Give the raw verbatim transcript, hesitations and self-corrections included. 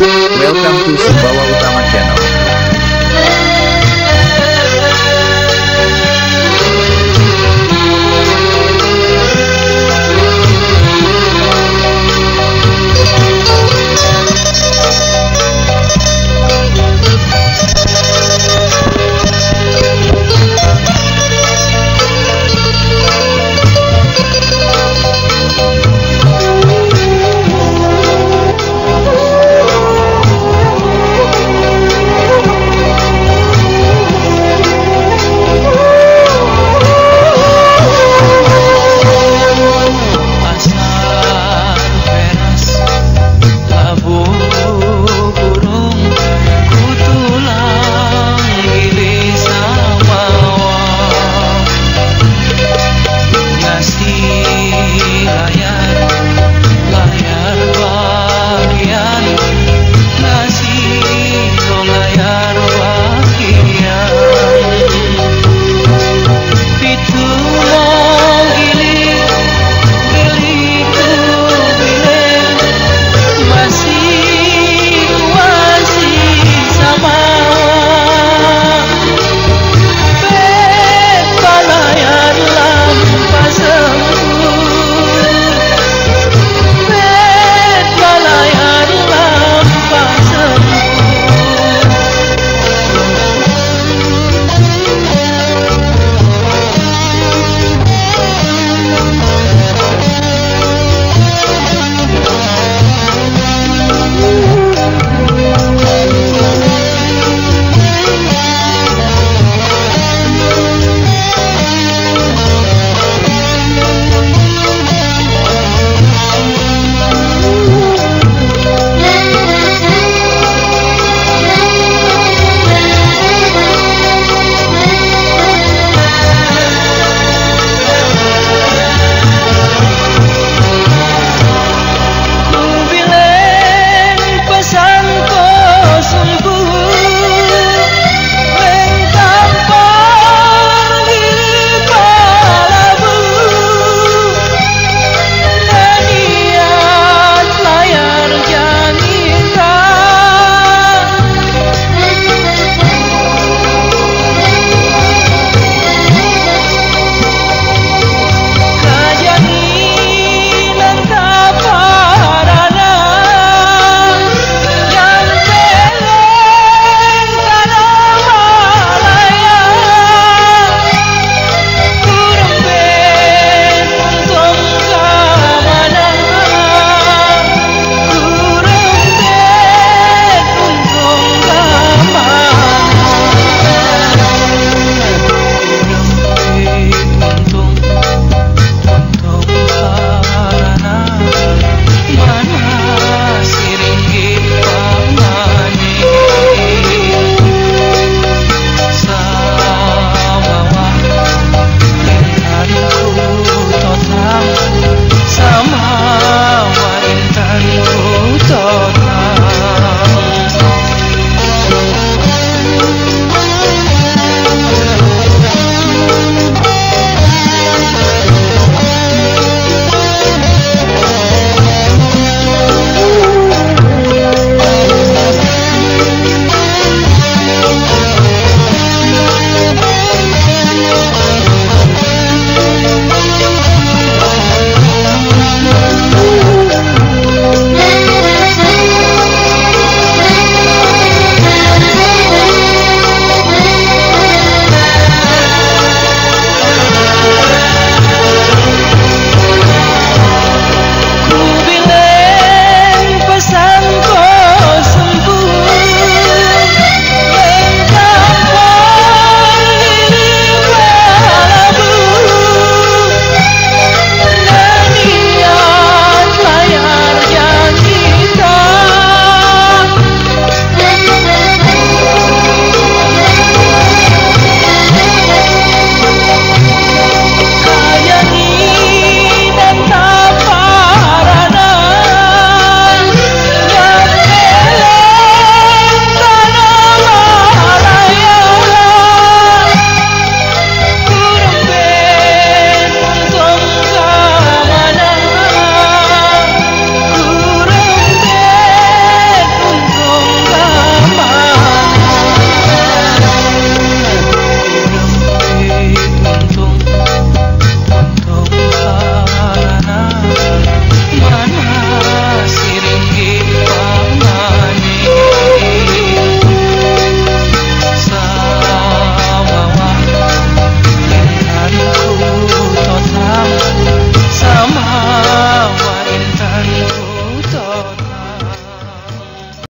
Welcome to Sumbawa Utama